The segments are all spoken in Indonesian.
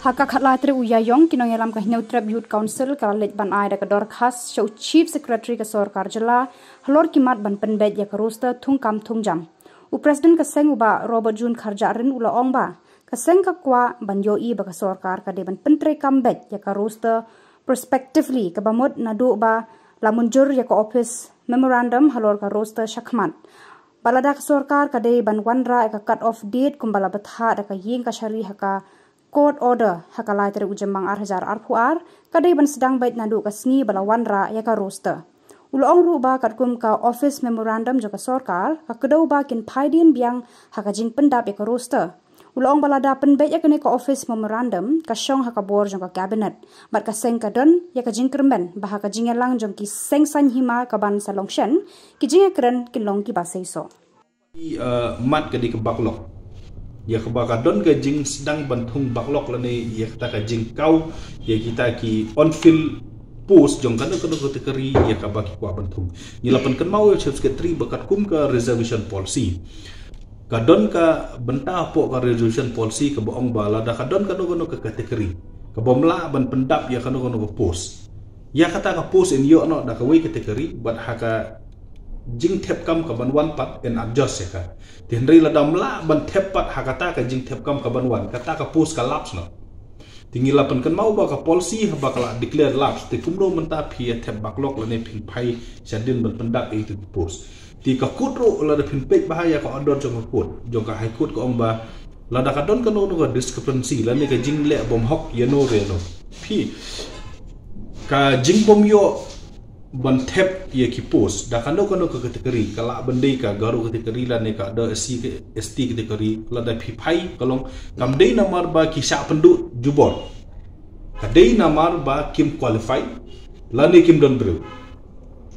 Hakak hatlahatri uyayong kinong yalam kahina utrap youth council karalej ban aida kador khas show chief secretary kasor karjala halor kimat ban pendek ya karusta thung kam thung jam. U president kaseng uba Robert June Kharjarin ula ong ba kaseng kakwa ban yoi ba kasor kar kade ban pentre comeback ya karusta prospectively kabamot nadu ba lamunjur ya ka office memorandum halor karusta shakmat. Baladak sorkar kade ban wanra eka cut off date kumbala batha daka ying kasari haka court order hakalai tere ujemang arhajar arpuar kadai ban sedang bait nadu kasni bala wanra yaka roster ulong ruba katkum ka office memorandum joka sorkar ka kedau ba kin phaidin biang hakajing pendap yaka roster ulong balada penbet yakane ka office memorandum ka shong hakabor joka cabinet bat ka seng kadon yaka jingkermen bah ka jingelang jong ki seng san hima ka ban salongshen ki jingekren kin long ki basaiso mat ke di kebaklok ya kebakadon ke jing sedang bantung baklok lene ya kita ke jing kau ya kita ki on field post jong kana kana kategori ya kabaki kwa bantung nilapan kan mau ya sekretari bakat kum ke reservation policy kadon ka benta po ka reservation policy ke boong bala da kadon kana kana ke kategori ke bomla ban pendap ya kana kana ke post ya kata ka post in yo no da ka we kategori bat haka jing tep kam kaban wan pat en adjust seka tinri ladam la ban tep pat hakata ka jing tep kam kaban wan kata ka pus ka laps no tinggi lapan kan mau ba ka policy bakal declare laps ti kumro mentap hi tep baklok lane pin pai sadin ban pendak itu pus ti ka kutro la da pin pek bahaya ka ondor jong kut jong ka high court ka omba la da ka don ka no ka discrepancy la ne ka jing le bom hok ya no reno pi ka jing bom yo bantep ya kipos dah kando kando ke kategori kalau bende ka garo kategori la ne ka ada SC ST kategori la da pipai kalong kamdei namar ba kisah penduk jubor kadei namar ba kim qualify la ne kim don brew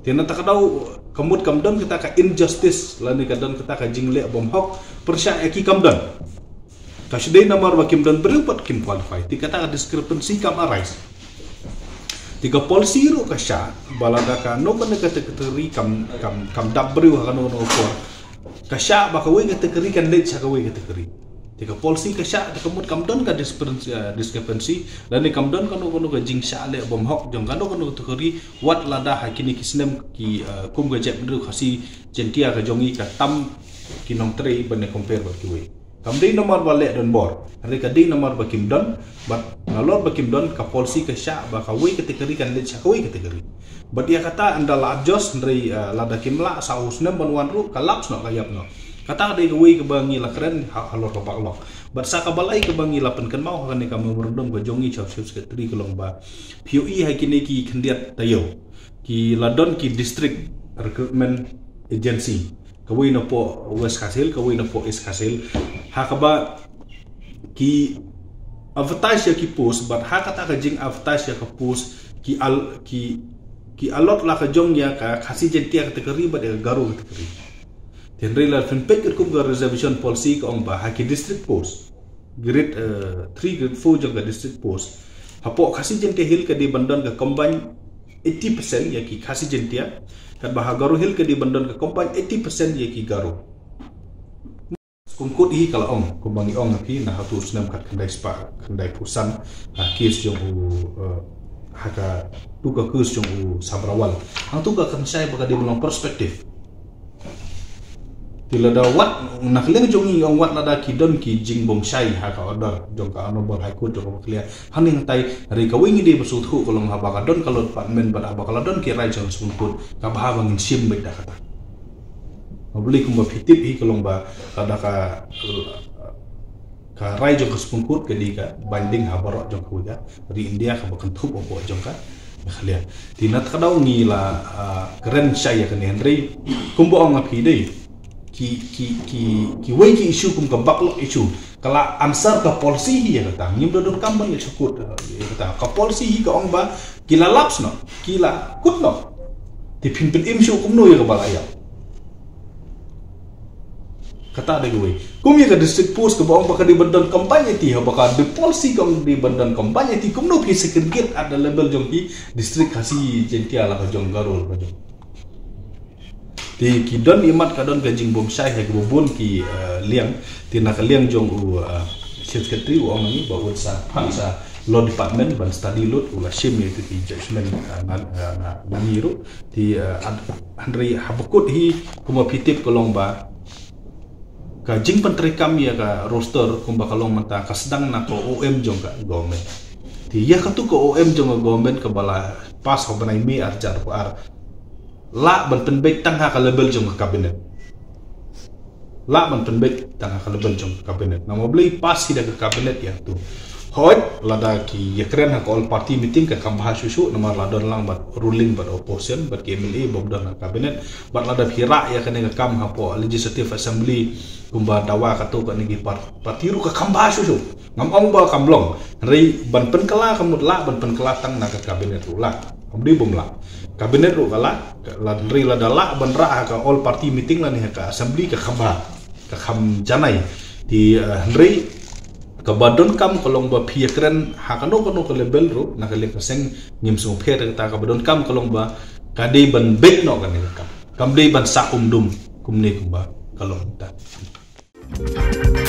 tena takadau kamut kamdon kita ka injustice la ne kadon kita ka jingle bom hok persya ki kamdon kasdei namar ba kim don brew pat kim qualify ti kata discrepancy kam arise tiga polisi ro kasha balada ka no ban kategori kam dabru ha no ko kasha ba kawe kategori kan le cha kawe kategori tiga polisi kasha kamut kamdon ka discrepancy dan kamdon kan no ka jingsha le bom hok jong kan no kategori wat lada hakini kisnem ki kum ga jeb dru khasi jentia ka jongi ka tam ki nong trei ban compare ba kiwe kamdei nomor balik don bor hari kadei nomor bakim don bat nalor bakim don ka polsi ka sya ba kawe kategori kan lech kawe kategori bat ia kata anda la adjust ndrei lada kimla sausnem banwan ru kalaps no kayap no kata dei kawe ke bangi la keren halor ka baklok bat sa ka balai ke bangi lapen kan mau kan ka memerdom ka jongi chap chap sekretari kolong ba POI hakini ki khendiat tayo ki ladon ki district recruitment agency kawin na po West Hasil, kawin na po East Hasil. Hakaba ki advertise ya ki post, but hakata ka jing advertise ya ka post ki alot la ka jong ya ka khasi jentia kategori ba de garo kategori. Tenre la fin pek kum ga reservation policy ka ong ba haki district post. Grade 3 grade 4 jong ka district post. Hapo khasi jentia hil ka di bandon ka combine 80% ya ki khasi jentia. Kat bah garo hil ke di bandon ke kompan 80% ye ki garo kongkut hi kala ong kumbangi ong ki na hatu senam kat kendai spa kendai pusan akis jong haka tuka kus jong sabrawal ang tuka kan sai baka di belong perspektif tila dawat nak leng jong i ong wat lada ki don ki jing bong sai haka order jong ka anobor haiku jong clear haning tai ri kawing di besuthu kolong habaka don kalau department bad habaka don ki rai jong sumput ka bah bangin sim beda kata obli kum ba fitip i kolong ba kada ka rai jong sumput ke di ka banding habarok jong kuda ri india ka bakentup opo jong ka khalian tinat kadau ngi la keren sai ka ni henry kumbo ong api dei ki wei ki isu kum ka baklok isu kala ansar ka polsi ya kata ngim dodon kambang ya syukut ya kata ka polsi ka ongba kila laps no kila kut no ti pinpin im syu kum no ya ka balaya kata de wei kum ya ka district post ka bong baka di bandon kampanye ti ha baka de polsi ka di bandon kampanye ti kum no pi sekredit ada label jong ki district khasi jentia la ka jong garol ka jong di kidon imat kadon gajing bom syai ke bubun ki liang tina liang jong shimsketri uangangi bahwa sa law department ban study lot ula shim yaitu di judgment namiru di andri habukut hi kuma pitip kolong ba kajing penterikam ya ka roster kumba kalong mata kasedang na ko OM jong ka government di ya ka tu ko OM jong ka government ka bala pas ho banai mi arjar ko ar la ban penbek tang ha ka label jong ka kabinet la ban penbek tang ha ka label jong ka kabinet na mo beli pas sida ka kabinet ya tu hot ladaki ya keren hak all party meeting ke kambah susu nama ladon lang bat ruling bat opposition bat KMLA bat dan kabinet bat ladap hira ya kena ke kam hapo legislative assembly kumba dawa kato ke negi partiru ke kambah susu ngam ong ba kamblong ri ban pen kala kamut la ban pen kala tang na ke kabinet rula amdi bom la kabinet ru kala ri ladala ban ra ke all party meeting lan ke assembly ke kambah ke kam janai di ri kabadon kam kolong ba piakren hakano kono ke label ro nakale kaseng nyim so pher ta kabadon kam kolong ba kade ban bet no kan kam kam de ban sa umdum kumne kumba kolong ta